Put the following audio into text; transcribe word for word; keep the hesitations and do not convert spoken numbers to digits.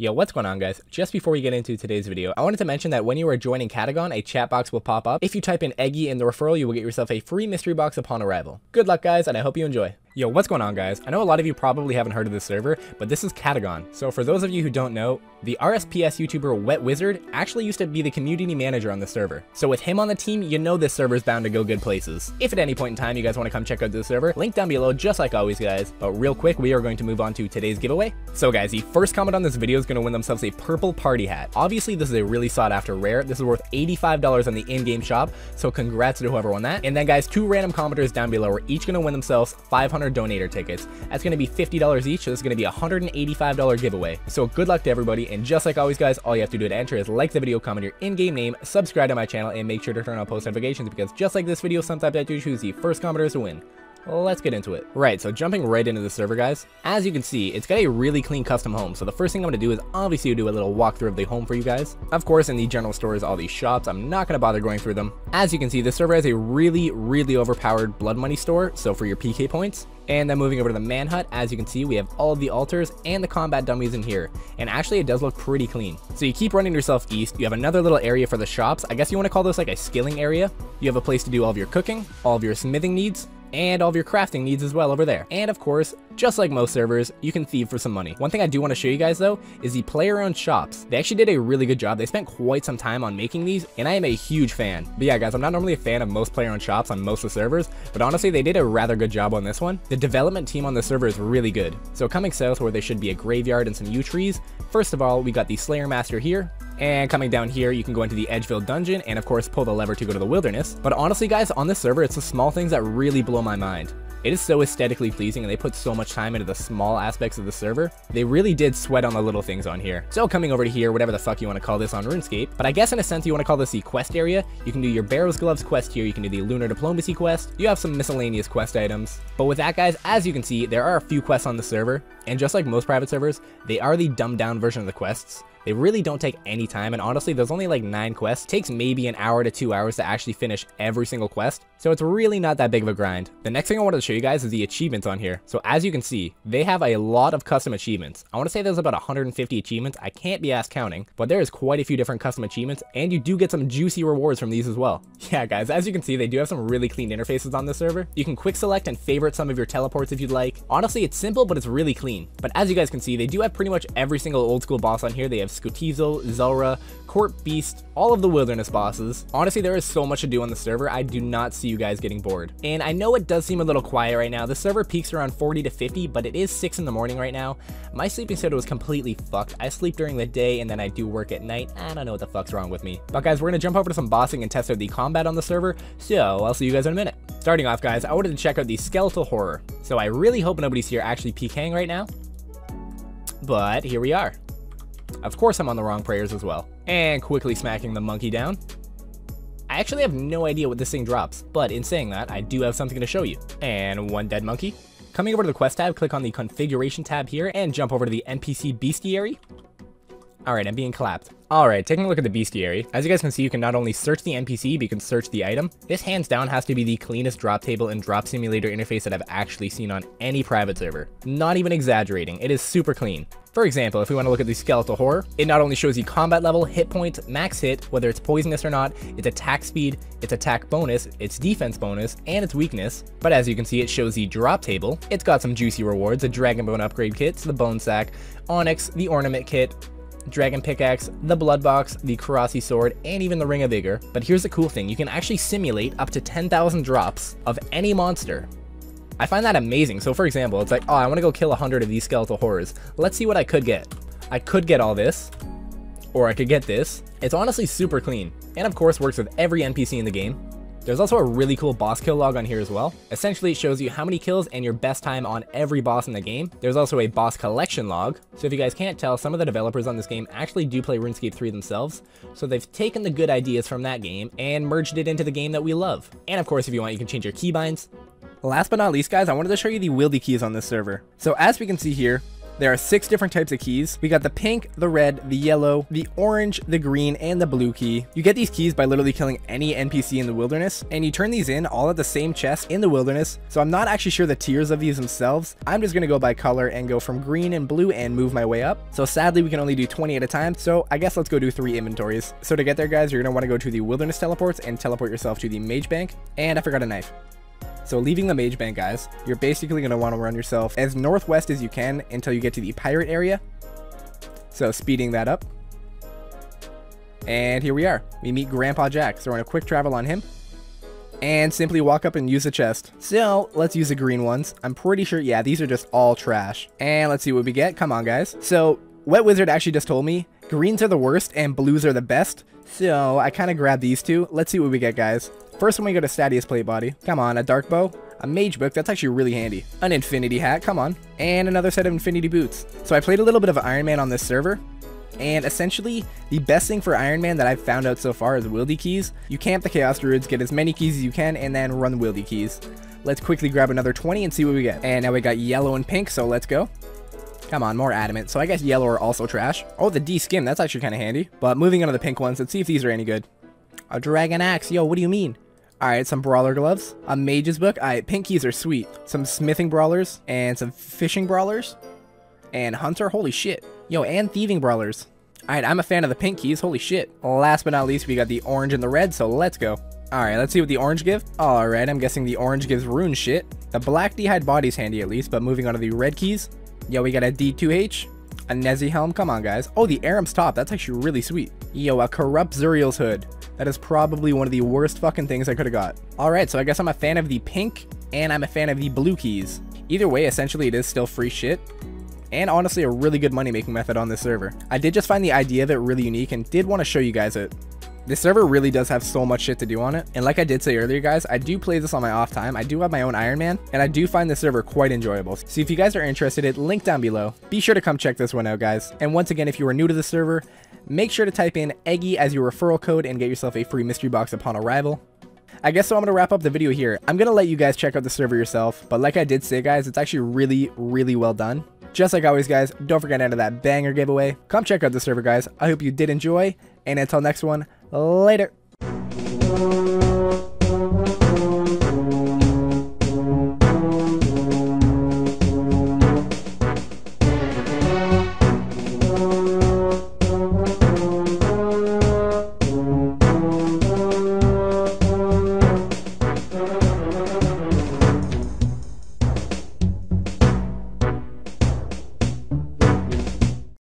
Yo, what's going on, guys? Just before we get into today's video, I wanted to mention that when you are joining Katagon, a chat box will pop up. If you type in Eggy in the referral, you will get yourself a free mystery box upon arrival. Good luck, guys, and I hope you enjoy. Yo, what's going on, guys? I know a lot of you probably haven't heard of this server, but this is Katagon. So for those of you who don't know, the R S P S YouTuber Wet Wizard actually used to be the community manager on the server. So with him on the team, you know this server's bound to go good places. If at any point in time you guys want to come check out this server, link down below just like always, guys. But real quick, we are going to move on to today's giveaway. So guys, the first comment on this video is going to win themselves a purple party hat. Obviously, this is a really sought after rare. This is worth eighty-five dollars on the in-game shop. So congrats to whoever won that. And then guys, two random commenters down below are each going to win themselves five hundred donator tickets. That's going to be fifty dollars each, so it's going to be a one hundred eighty-five dollar giveaway. So good luck to everybody, and just like always, guys, all you have to do to enter is like the video, comment your in-game name, subscribe to my channel, and make sure to turn on post notifications, because just like this video, sometimes I do choose the first commenters to win. Let's get into it. Right, so jumping right into the server, guys. As you can see, it's got a really clean custom home. So the first thing I'm going to do is obviously do a little walkthrough of the home for you guys. Of course, in the general store is all these shops. I'm not going to bother going through them. As you can see, the server has a really, really overpowered blood money store. So for your P K points. And then moving over to the man hut, as you can see, we have all of the altars and the combat dummies in here. And actually, it does look pretty clean. So you keep running yourself east. You have another little area for the shops. I guess you want to call this like a skilling area. You have a place to do all of your cooking, all of your smithing needs, and all of your crafting needs as well over there. And of course, just like most servers, you can thieve for some money. One thing I do want to show you guys though is the player-owned shops. They actually did a really good job. They spent quite some time on making these, and I am a huge fan. But yeah, guys, I'm not normally a fan of most player-owned shops on most of the servers, but honestly, they did a rather good job on this one. The development team on the server is really good. So coming south, where there should be a graveyard and some yew trees, first of all, we got the Slayer Master here. And coming down here, you can go into the Edgeville dungeon and of course pull the lever to go to the wilderness. But honestly, guys, on this server, it's the small things that really blow my mind. It is so aesthetically pleasing, and they put so much time into the small aspects of the server. They really did sweat on the little things on here. So coming over to here, whatever the fuck you want to call this on RuneScape, but I guess in a sense you want to call this the quest area. You can do your Barrow's Gloves quest here, you can do the Lunar Diplomacy quest, you have some miscellaneous quest items. But with that, guys, as you can see, there are a few quests on the server, and just like most private servers, they are the dumbed down version of the quests. They really don't take any time, and honestly, there's only like nine quests. It takes maybe an hour to two hours to actually finish every single quest, so it's really not that big of a grind. The next thing I wanted to show you guys is the achievements on here. So as you can see, they have a lot of custom achievements. I want to say there's about one hundred fifty achievements. I can't be asked counting, but there is quite a few different custom achievements, and you do get some juicy rewards from these as well. Yeah, guys, as you can see, they do have some really clean interfaces on this server. You can quick select and favorite some of your teleports if you'd like. Honestly, it's simple, but it's really clean. But as you guys can see, they do have pretty much every single old school boss on here. They have Scutizel, Zelra, Corp Beast, all of the wilderness bosses. Honestly, there is so much to do on the server. I do not see you guys getting bored. And I know it does seem a little quiet right now. The server peaks around forty to fifty, but it is six in the morning right now. My sleeping schedule was completely fucked. I sleep during the day and then I do work at night. I don't know what the fuck's wrong with me. But guys, we're gonna jump over to some bossing and test out the combat on the server. So I'll see you guys in a minute. Starting off, guys, I wanted to check out the Skeletal Horror. So I really hope nobody's here actually PKing right now. But here we are. Of course, I'm on the wrong prayers as well. And quickly smacking the monkey down. I actually have no idea what this thing drops, but in saying that, I do have something to show you. And one dead monkey. Coming over to the quest tab, click on the configuration tab here and jump over to the N P C bestiary. Alright, I'm being clapped. Alright, taking a look at the bestiary. As you guys can see, you can not only search the N P C, but you can search the item. This hands down has to be the cleanest drop table and drop simulator interface that I've actually seen on any private server. Not even exaggerating, it is super clean. For example, if we want to look at the Skeletal Horror, it not only shows you combat level, hit point, max hit, whether it's poisonous or not, its attack speed, its attack bonus, its defense bonus, and its weakness. But as you can see, it shows the drop table. It's got some juicy rewards, the Dragon Bone Upgrade Kit, the Bone Sack, Onyx, the Ornament Kit, Dragon Pickaxe, the Blood Box, the Karasi Sword, and even the Ring of Vigor. But here's the cool thing, you can actually simulate up to ten thousand drops of any monster. I find that amazing. So for example, it's like, oh, I want to go kill one hundred of these Skeletal Horrors. Let's see what I could get. I could get all this, or I could get this. It's honestly super clean, and of course works with every N P C in the game. There's also a really cool boss kill log on here as well. Essentially, it shows you how many kills and your best time on every boss in the game. There's also a boss collection log. So if you guys can't tell, some of the developers on this game actually do play RuneScape three themselves. So they've taken the good ideas from that game and merged it into the game that we love. And of course, if you want, you can change your keybinds. Last but not least, guys, I wanted to show you the Wildy keys on this server. So as we can see here, There are six different types of keys. We got the pink, the red, the yellow, the orange, the green, and the blue key. You get these keys by literally killing any N P C in the wilderness, and you turn these in all at the same chest in the wilderness, so I'm not actually sure the tiers of these themselves. I'm just going to go by color and go from green and blue and move my way up. So sadly, we can only do twenty at a time, so I guess let's go do three inventories. So to get there, guys, you're going to want to go to the wilderness teleports and teleport yourself to the mage bank. And I forgot a knife. So leaving the mage bank, guys, you're basically going to want to run yourself as northwest as you can until you get to the pirate area. So speeding that up. And here we are. We meet Grandpa Jack, so we're going to quick travel on him. And simply walk up and use the chest. So let's use the green ones. I'm pretty sure, yeah, these are just all trash. And let's see what we get. Come on, guys. So Wet Wizard actually just told me greens are the worst and blues are the best. So I kind of grabbed these two. Let's see what we get, guys. First one, we go to Stadius plate body. Come on, a dark bow, a mage book. That's actually really handy. An infinity hat. Come on. And another set of infinity boots. So I played a little bit of Iron Man on this server. And essentially, the best thing for Iron Man that I've found out so far is Wildy keys. You camp the Chaos Druids, get as many keys as you can, and then run Wildy keys. Let's quickly grab another twenty and see what we get. And now we got yellow and pink, so let's go. Come on, more adamant. So I guess yellow are also trash. Oh, the D skin, that's actually kind of handy. But moving on to the pink ones, let's see if these are any good. A dragon axe, yo, what do you mean? Alright, some brawler gloves, a mage's book. Alright, pink keys are sweet. Some smithing brawlers, and some fishing brawlers, and hunter, holy shit. Yo, and thieving brawlers. Alright, I'm a fan of the pink keys, holy shit. Last but not least, we got the orange and the red, so let's go. Alright, let's see what the orange give. Alright, I'm guessing the orange gives rune shit. The black Dehyde body's handy at least, but moving on to the red keys. Yo, we got a D two H, a Nezi helm, come on guys. Oh, the Arum's top, that's actually really sweet. Yo, a corrupt Zuriel's hood. That is probably one of the worst fucking things I could have got. Alright, so I guess I'm a fan of the pink, and I'm a fan of the blue keys. Either way, essentially it is still free shit. And honestly a really good money making method on this server. I did just find the idea of it really unique and did want to show you guys it. This server really does have so much shit to do on it, and like I did say earlier guys, I do play this on my off time, I do have my own Iron Man, and I do find this server quite enjoyable. So if you guys are interested, it link down below. Be sure to come check this one out guys, and once again if you are new to the server, make sure to type in Eggy as your referral code and get yourself a free mystery box upon arrival. I guess so I'm going to wrap up the video here. I'm going to let you guys check out the server yourself, but like I did say guys, it's actually really, really well done. Just like always, guys, don't forget to enter that banger giveaway. Come check out the server, guys. I hope you did enjoy, and until next one, later.